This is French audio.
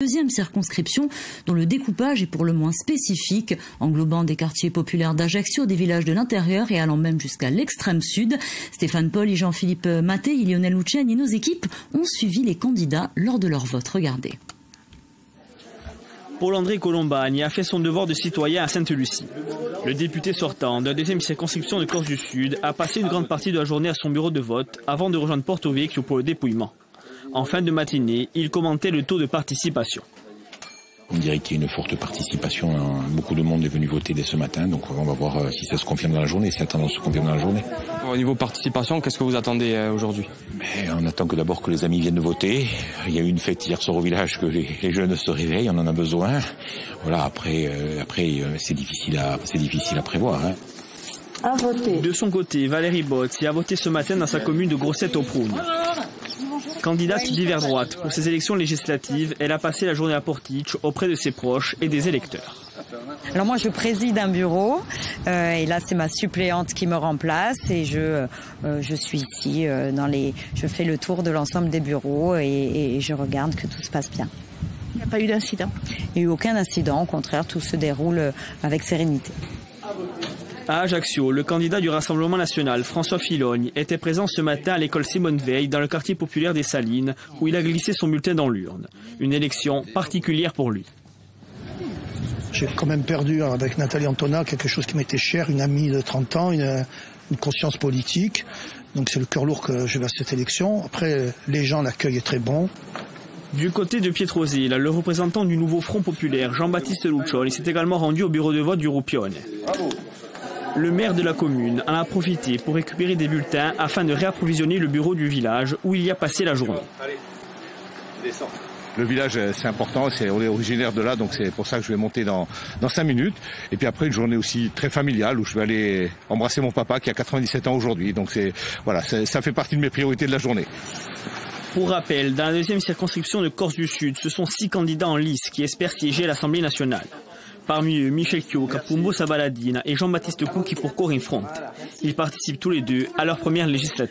Deuxième circonscription dont le découpage est pour le moins spécifique, englobant des quartiers populaires d'Ajaccio, des villages de l'intérieur et allant même jusqu'à l'extrême sud. Stéphane Paul et Jean-Philippe Maté, Lionel Loutienne et nos équipes ont suivi les candidats lors de leur vote. Regardez. Paul-André Colombani a fait son devoir de citoyen à Sainte-Lucie. Le député sortant de la deuxième circonscription de Corse du Sud a passé une grande partie de la journée à son bureau de vote avant de rejoindre Porto Vecchio pour le dépouillement. En fin de matinée, il commentait le taux de participation. On dirait qu'il y a une forte participation. Beaucoup de monde est venu voter dès ce matin, donc on va voir si ça se confirme dans la journée, si la tendance se confirme dans la journée. Au niveau participation, qu'est-ce que vous attendez aujourd'hui? On attend que d'abord que les amis viennent voter. Il y a eu une fête hier soir au village, que les jeunes se réveillent, on en a besoin. Voilà, après c'est difficile à prévoir. À voter. De son côté, Valérie Bozzi a voté ce matin dans sa commune de Grosset-au-Prune. Candidate d'hiver droite pour ces élections législatives, elle a passé la journée à Portici auprès de ses proches et des électeurs. Alors moi je préside un bureau et là c'est ma suppléante qui me remplace et je suis ici, je fais le tour de l'ensemble des bureaux et je regarde que tout se passe bien. Il n'y a pas eu d'incident? Il n'y a eu aucun incident, au contraire tout se déroule avec sérénité. À Ajaccio, le candidat du Rassemblement national, François Filogne, était présent ce matin à l'école Simone Veil dans le quartier populaire des Salines, où il a glissé son bulletin dans l'urne. Une élection particulière pour lui. J'ai quand même perdu avec Nathalie Antonat quelque chose qui m'était cher, une amie de 30 ans, une conscience politique. Donc c'est le cœur lourd que je vais à cette élection. Après, les gens, l'accueil est très bon. Du côté de Pietrosile, le représentant du Nouveau Front populaire, Jean-Baptiste Kou, s'est également rendu au bureau de vote du Roupione. Bravo. Le maire de la commune en a profité pour récupérer des bulletins afin de réapprovisionner le bureau du village où il y a passé la journée. Le village, c'est important, on est originaire de là, donc c'est pour ça que je vais monter dans 5 minutes. Et puis après, une journée aussi très familiale où je vais aller embrasser mon papa qui a 97 ans aujourd'hui. Donc voilà, ça fait partie de mes priorités de la journée. Pour rappel, dans la deuxième circonscription de Corse du Sud, ce sont 6 candidats en lice qui espèrent siéger à l'Assemblée nationale. Parmi eux, Michel Kio, Capumbo, Sabaladina et Jean-Baptiste Kou pour Corinne Front. Ils participent tous les deux à leur première législative.